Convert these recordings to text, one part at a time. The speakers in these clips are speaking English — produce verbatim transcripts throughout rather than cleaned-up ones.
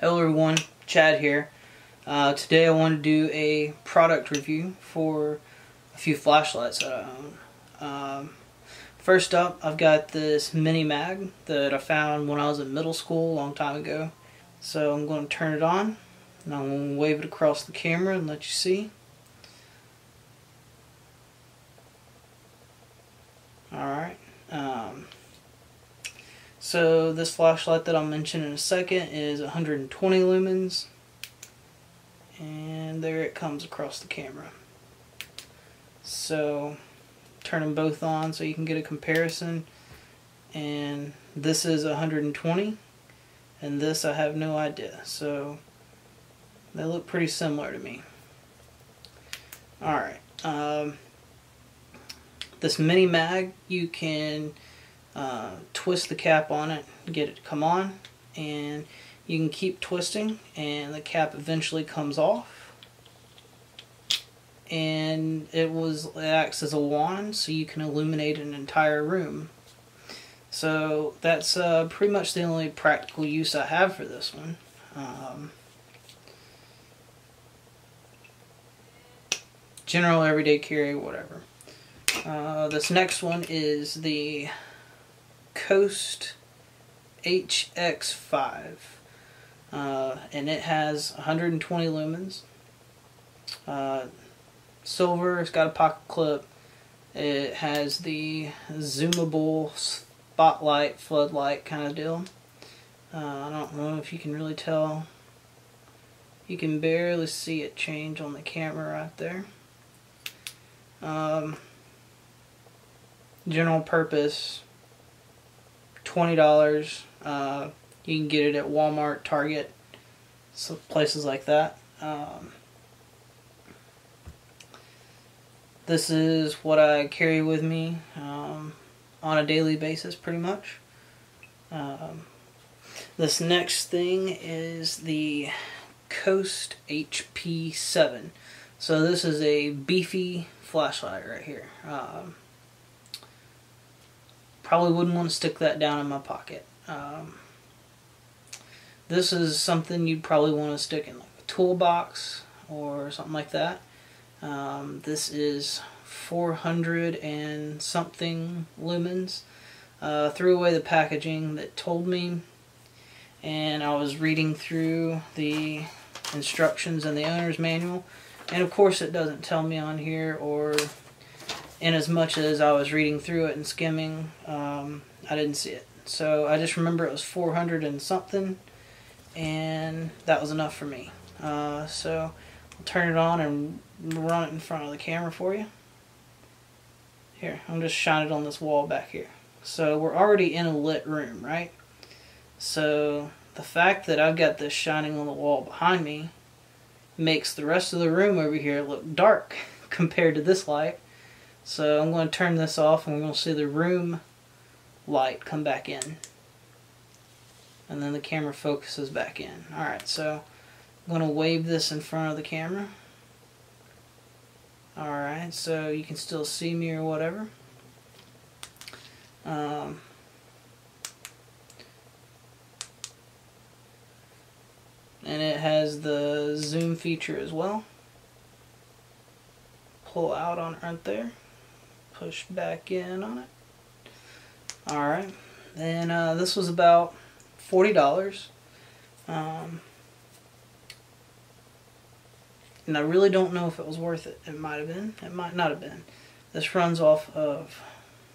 Hello everyone, Chad here. Uh, today I want to do a product review for a few flashlights that I own. Um, first up, I've got this Mini Mag that I found when I was in middle school a long time ago. So I'm going to turn it on and I'm going to wave it across the camera and let you see. Alright. Um, So this flashlight that I'll mention in a second is one hundred twenty lumens, and there it comes across the camera. So turn them both on so you can get a comparison, and this is one hundred twenty and this I have no idea, so they look pretty similar to me. Alright, um, this Mini Mag, you can Uh, twist the cap on it, get it to come on, and you can keep twisting and the cap eventually comes off, and it was it acts as a wand, so you can illuminate an entire room. So that's uh, pretty much the only practical use I have for this one. Um, general everyday carry, whatever. Uh, this next one is the Coast H X five, uh, and it has one hundred twenty lumens, uh, silver, it's got a pocket clip, it has the zoomable spotlight, floodlight kind of deal. uh, I don't know if you can really tell, you can barely see it change on the camera right there. Um, general purpose, twenty dollars. Uh, you can get it at Walmart, Target, some places like that. Um, this is what I carry with me um, on a daily basis, pretty much. Um, this next thing is the Coast H P seven. So this is a beefy flashlight right here. Um, Probably wouldn't want to stick that down in my pocket. Um, this is something you'd probably want to stick in like a toolbox or something like that. Um, this is four hundred and something lumens. Uh, threw away the packaging that told me, and I was reading through the instructions in the owner's manual, and of course it doesn't tell me on here, or and as much as I was reading through it and skimming, um, I didn't see it. So I just remember it was four hundred and something, and that was enough for me. Uh, so I'll turn it on and run it in front of the camera for you. Here, I'm just shining it on this wall back here. So we're already in a lit room, right? So the fact that I've got this shining on the wall behind me makes the rest of the room over here look dark compared to this light. So I'm going to turn this off and we're going to see the room light come back in. And then the camera focuses back in. Alright, so I'm going to wave this in front of the camera. Alright, so you can still see me or whatever. Um, and it has the zoom feature as well. Pull out on it right there. Push back in on it. Alright, and uh, this was about forty dollars, um, and I really don't know if it was worth it. It might have been, it might not have been. This runs off of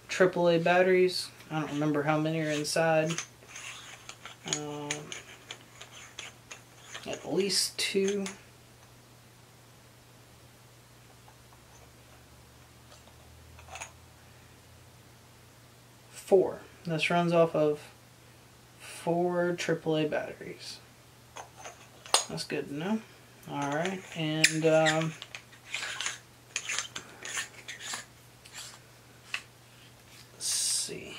triple A batteries. I don't remember how many are inside, um, at least two. Four. This runs off of four triple A batteries. That's good to know. Alright, and um, let's see.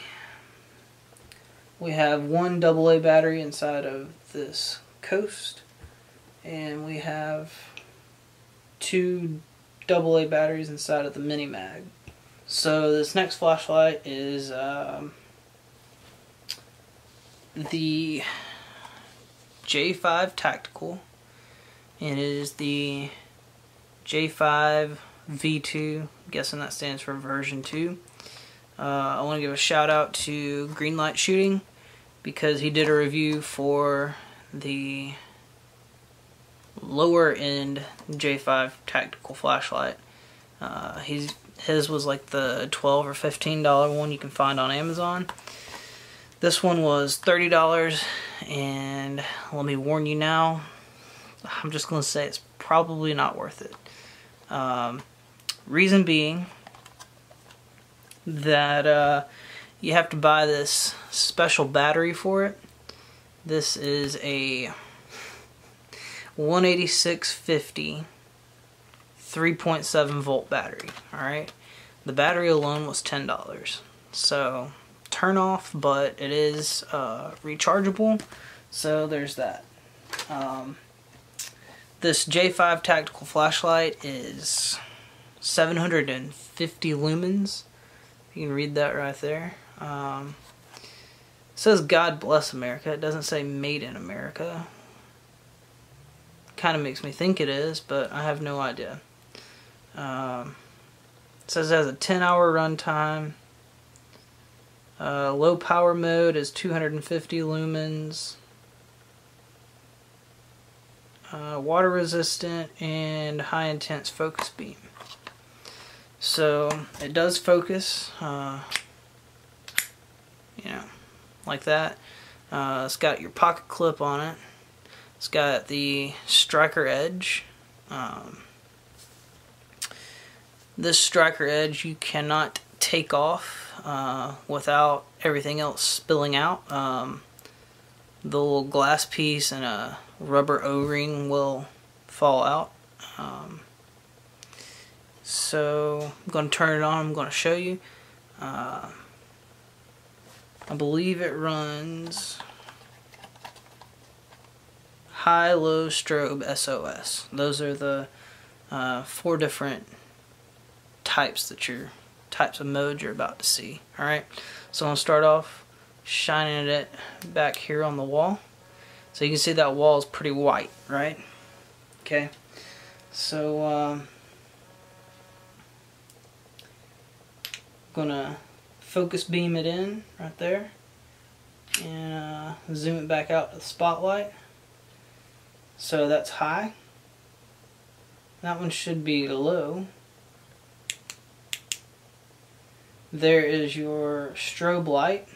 We have one double A battery inside of this Coast, and we have two double A batteries inside of the Mini Mag. So this next flashlight is um, the J five Tactical, and it is the J five V two. I'm guessing that stands for version two. Uh, I want to give a shout out to Greenlight Shooting because he did a review for the lower end J five Tactical flashlight. Uh, he's, his was like the twelve or fifteen dollar one you can find on Amazon. This one was thirty dollars, and let me warn you now, I'm just going to say it's probably not worth it. Um, reason being that uh, you have to buy this special battery for it. This is a one eighty-six fifty three point seven volt battery. Alright, the battery alone was ten dollars. So turn off, but it is uh, rechargeable, so there's that. Um, this J five Tactical flashlight is seven hundred fifty lumens. You can read that right there. Um, it says God bless America. It doesn't say made in America. Kind of makes me think it is, but I have no idea. Um, it says it has a ten hour runtime. Uh, low power mode is two hundred fifty lumens. Uh, water resistant and high intense focus beam. So it does focus, uh, you know, like that. Uh, it's got your pocket clip on it. It's got the striker edge. Um, this striker edge you cannot take off uh, without everything else spilling out. Um, the little glass piece and a rubber O-ring will fall out. Um, so I'm going to turn it on. I'm going to show you. Uh, I believe it runs high, low, strobe, S O S. Those are the uh, four different types that you're types of modes you're about to see. Alright, so I'm going to start off shining it back here on the wall. So you can see that wall is pretty white, right? Okay, so um, I'm going to focus beam it in right there and uh, zoom it back out to the spotlight. So that's high. That one should be low. There is your strobe light,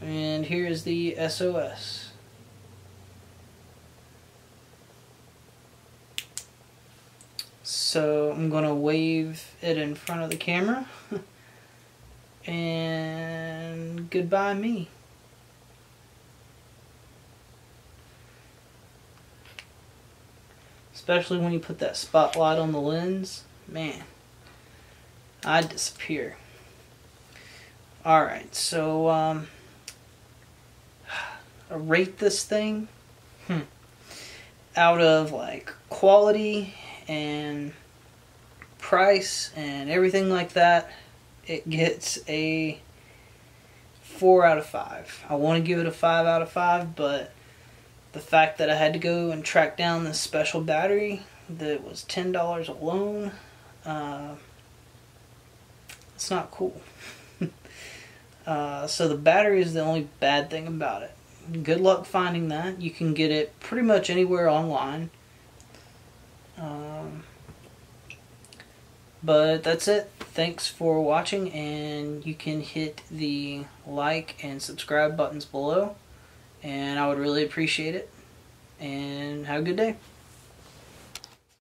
and here is the S O S. So I'm going to wave it in front of the camera and goodbye me. Especially when you put that spotlight on the lens, man, I disappear. Alright, so um, I rate this thing hmm. out of like quality and price and everything like that. It gets a four out of five. I want to give it a five out of five, but the fact that I had to go and track down this special battery that was ten dollars alone, uh, it's not cool. uh, so the battery is the only bad thing about it. Good luck finding that. You can get it pretty much anywhere online. Um, but that's it. Thanks for watching, and you can hit the like and subscribe buttons below. And I would really appreciate it. And have a good day.